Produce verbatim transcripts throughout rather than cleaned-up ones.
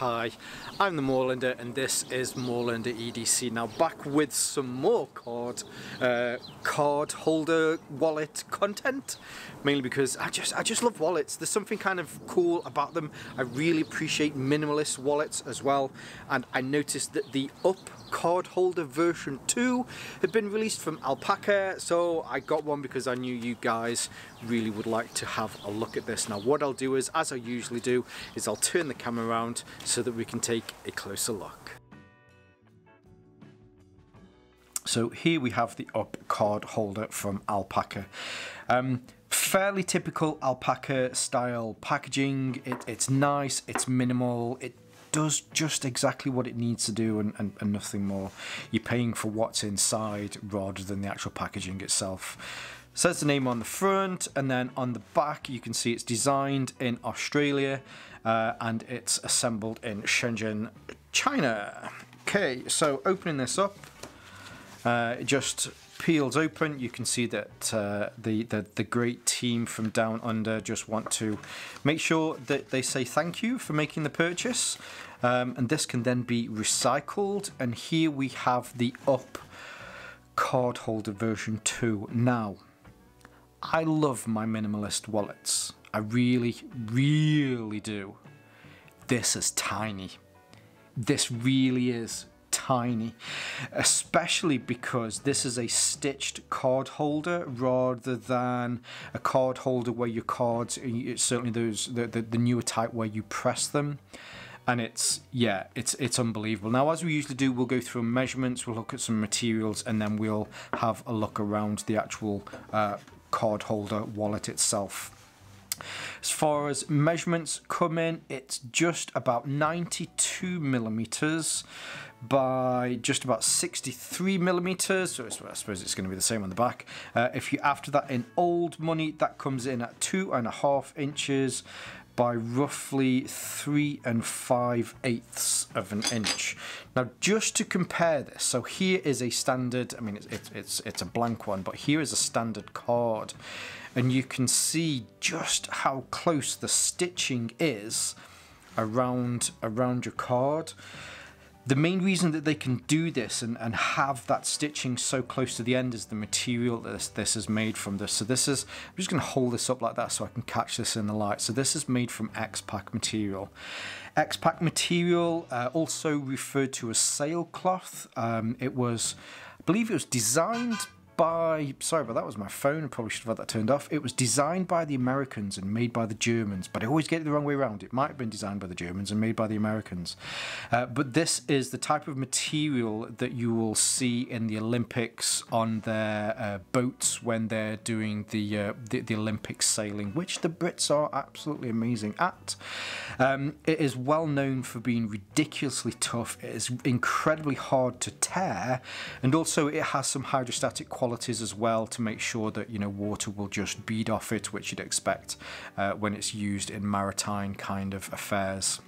Hi, I'm the Moorlander and this is Moorlander E D C. Now back with some more card, uh, card holder wallet content, mainly because I just I just love wallets. There's something kind of cool about them. I really appreciate minimalist wallets as well, and I noticed that the Up Cardholder version two had been released from Alpaka, so I got one because I knew you guys really would like to have a look at this. Now what I'll do is, as I usually do, is I'll turn the camera around so that we can take a closer look. So here we have the Up Cardholder from Alpaka. Um, fairly typical Alpaka style packaging. It, it's nice, it's minimal, it does just exactly what it needs to do and, and, and nothing more. You're paying for what's inside rather than the actual packaging itself. Says the name on the front, and then on the back you can see it's designed in Australia uh, and it's assembled in Shenzhen, China. Okay, so opening this up, uh, it just peels open. You can see that uh, the, the, the great team from Down Under just want to make sure that they say thank you for making the purchase, um, and this can then be recycled. And here we have the Up Cardholder version two. Now, I love my minimalist wallets. I really, really do. This is tiny. This really is tiny, especially because this is a stitched card holder rather than a card holder where your cards, certainly those the, the, the newer type where you press them. And it's, yeah, it's it's unbelievable. Now, as we usually do, we'll go through measurements, we'll look at some materials, and then we'll have a look around the actual uh, card holder wallet itself. As far as measurements come in, it's just about ninety-two millimeters by just about sixty-three millimeters, so it's, I suppose it's going to be the same on the back. Uh, if you after that in old money, that comes in at two and a half inches by roughly three and five eighths of an inch. Now, just to compare this, so here is a standard. I mean, it's it's it's, it's a blank one, but here is a standard card, and you can see just how close the stitching is around around your card. The main reason that they can do this and, and have that stitching so close to the end is the material that this, this is made from. This. So this is, I'm just going to hold this up like that so I can catch this in the light. So this is made from X-Pac material. X-Pac material, uh, also referred to as sailcloth. Um, it was, I believe it was designed by, sorry, but that was my phone. I probably should have had that turned off. It was designed by the Americans and made by the Germans, but I always get it the wrong way around. It might have been designed by the Germans and made by the Americans. Uh, but this is the type of material that you will see in the Olympics on their uh, boats when they're doing the, uh, the the Olympic sailing, which the Brits are absolutely amazing at. Um, it is well known for being ridiculously tough. It is incredibly hard to tear, and also it has some hydrostatic quality qualities as well to make sure that, you know, water will just bead off it, which you'd expect uh, when it's used in maritime kind of affairs.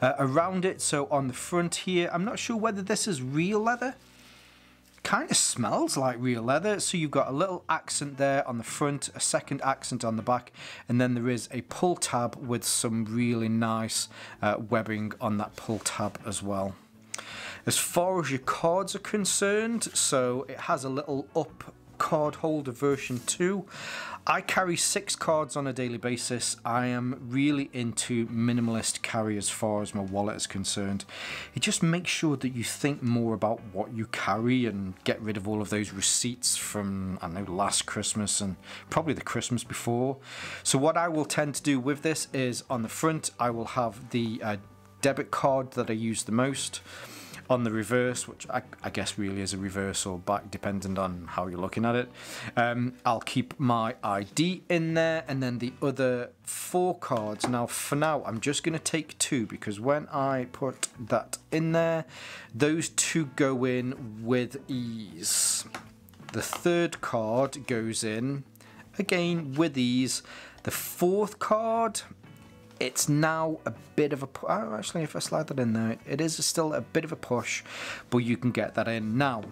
Uh, around it, so on the front here, I'm not sure whether this is real leather. Kind of smells like real leather. So you've got a little accent there on the front, a second accent on the back, and then there is a pull tab with some really nice uh, webbing on that pull tab as well. As far as your cards are concerned, so it has a little Up Cardholder version two. I carry six cards on a daily basis. I am really into minimalist carry as far as my wallet is concerned. It just makes sure that you think more about what you carry and get rid of all of those receipts from, I don't know, last Christmas and probably the Christmas before. So what I will tend to do with this is on the front, I will have the uh, debit card that I use the most. On the reverse, which I, I guess really is a reverse or back dependent on how you're looking at it, um, I'll keep my I D in there, and then the other four cards. Now for now I'm just going to take two, because when I put that in there, those two go in with ease. The third card goes in again with ease. The fourth card, it's now a bit of a, oh, actually if I slide that in there, it is still a bit of a push, but you can get that in now.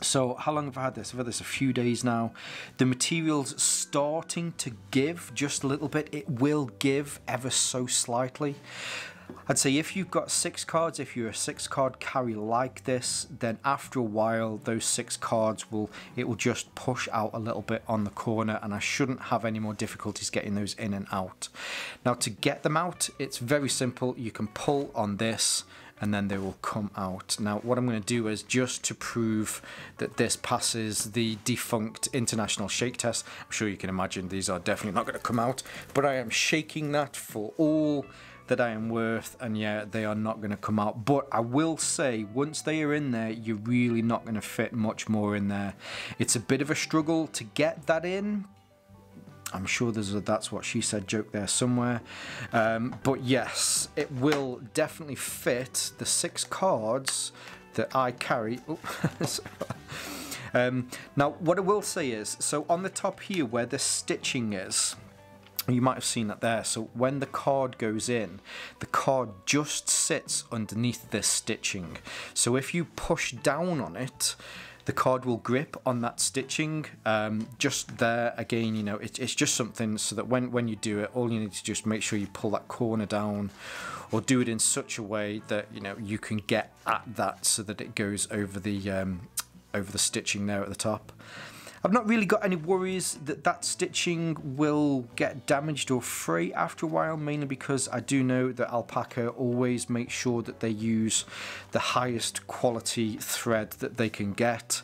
So how long have I had this? I've had this a few days now. The material's starting to give just a little bit. It will give ever so slightly. I'd say if you've got six cards, if you're a six card carry like this, then after a while those six cards will, it will just push out a little bit on the corner, and I shouldn't have any more difficulties getting those in and out. Now to get them out, it's very simple. You can pull on this and then they will come out. Now what I'm going to do is, just to prove that this passes the defunct international shake test, I'm sure you can imagine these are definitely not going to come out, but I am shaking that for all that I am worth, and yeah, they are not going to come out. But I will say, once they are in there, you're really not going to fit much more in there. It's a bit of a struggle to get that in. I'm sure there's a "that's what she said" joke there somewhere. Um, but yes, it will definitely fit the six cards that I carry. um, now, what I will say is, so on the top here where the stitching is, you might have seen that there, so when the card goes in, the card just sits underneath this stitching. So if you push down on it, the card will grip on that stitching, um, just there. Again, you know, it, it's just something so that when, when you do it, all you need to just make sure you pull that corner down, or do it in such a way that, you know, you can get at that so that it goes over the, um, over the stitching there at the top. I've not really got any worries that that stitching will get damaged or fray after a while, mainly because I do know that Alpaka always make sure that they use the highest quality thread that they can get.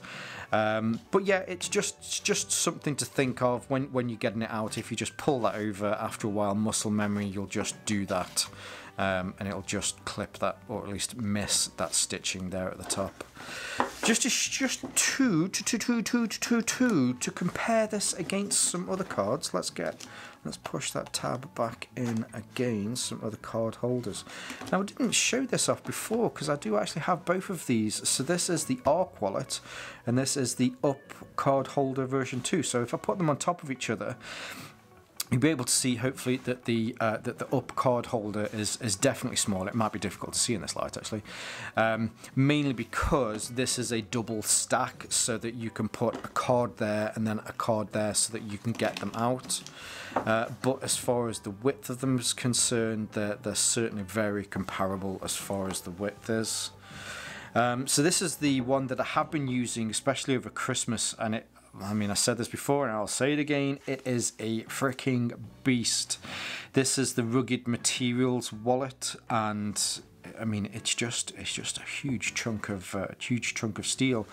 Um, but yeah, it's just it's just something to think of when, when you're getting it out. If you just pull that over, after a while, muscle memory, you'll just do that. Um, and it'll just clip that, or at least miss that stitching there at the top. Just to, just to, to, to, to, to, to, to, to compare this against some other cards, let's get, let's push that tab back in again, some other card holders. Now I didn't show this off before because I do actually have both of these. So this is the ARC wallet and this is the Up Cardholder version two. So if I put them on top of each other, you'll be able to see, hopefully, that the uh, that the Up card holder is is definitely smaller. It might be difficult to see in this light, actually, um, mainly because this is a double stack, so that you can put a card there and then a card there, so that you can get them out. Uh, but as far as the width of them is concerned, they're they're certainly very comparable as far as the width is. Um, so this is the one that I have been using, especially over Christmas, and it. I mean, I said this before and I'll say it again, it is a freaking beast. This is the Rugged Materials wallet, and I mean, it's just it's just a huge chunk of uh, huge chunk of steel.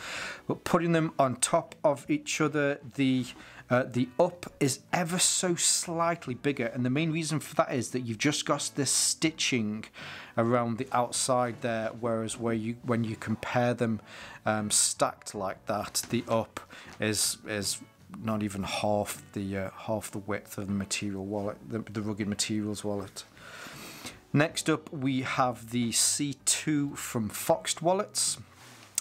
But putting them on top of each other, the uh, the Up is ever so slightly bigger, and the main reason for that is that you've just got this stitching around the outside there, whereas where you when you compare them um, stacked like that, the Up is is not even half the uh, half the width of the material wallet, the, the Rugged Materials wallet. Next up, we have the C two from Foxed Wallets.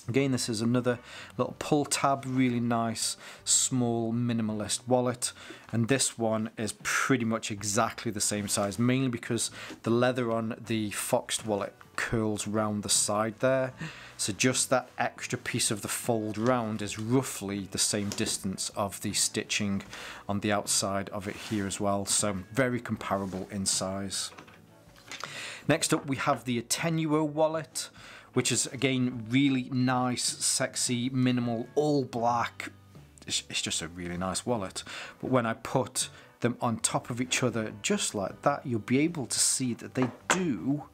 Again, this is another little pull tab, really nice, small, minimalist wallet. And this one is pretty much exactly the same size, mainly because the leather on the Foxed Wallet curls round the side there. So just that extra piece of the fold round is roughly the same distance of the stitching on the outside of it here as well. So very comparable in size. Next up, we have the Attenuo wallet, which is, again, really nice, sexy, minimal, all black. It's, it's just a really nice wallet. But when I put them on top of each other just like that, you'll be able to see that they do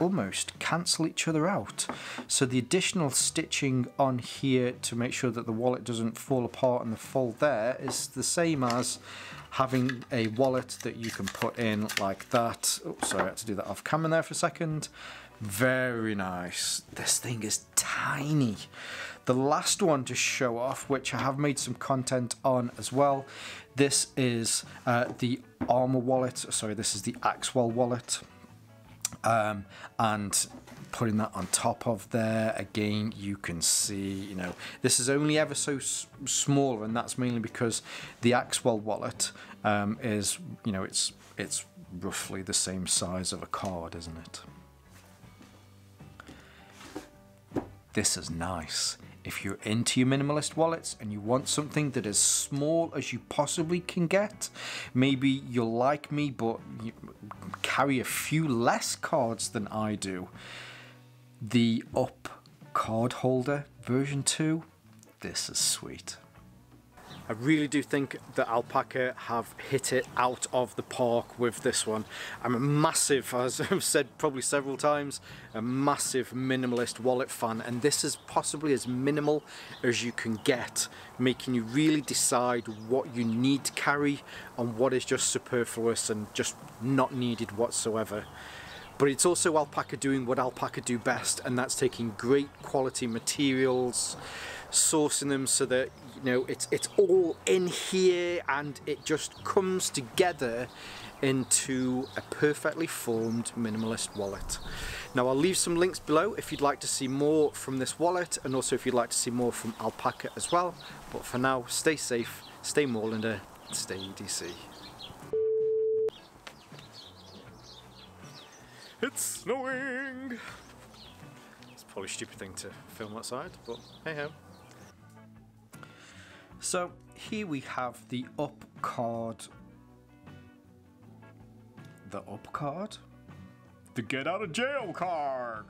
almost cancel each other out. So the additional stitching on here to make sure that the wallet doesn't fall apart and the fold there is the same as having a wallet that you can put in like that. Oh, sorry, I had to do that off camera there for a second. Very nice. This thing is tiny. The last one to show off, which I have made some content on as well, this is uh, the Armor wallet. Sorry, this is the Axwell wallet. Um, and putting that on top of there, again, you can see, you know, this is only ever so s small, and that's mainly because the Axwell wallet um, is, you know, it's it's roughly the same size of a card, isn't it? This is nice. If you're into your minimalist wallets and you want something that is small as you possibly can get, maybe you're like me, but you carry a few less cards than I do. The Up Cardholder version two, this is sweet. I really do think that Alpaka have hit it out of the park with this one. I'm a massive, as I've said probably several times, a massive minimalist wallet fan, and this is possibly as minimal as you can get, making you really decide what you need to carry and what is just superfluous and just not needed whatsoever. But it's also Alpaka doing what Alpaka do best, and that's taking great quality materials, sourcing them so that, you know, it's it's all in here and it just comes together into a perfectly formed minimalist wallet. Now I'll leave some links below if you'd like to see more from this wallet, and also if you'd like to see more from Alpaka as well. But for now, stay safe, stay Moorlander, stay E D C. It's snowing! It's probably a stupid thing to film outside, but hey ho. So here we have the Up Card. The Up Card? The Get Out of Jail Card!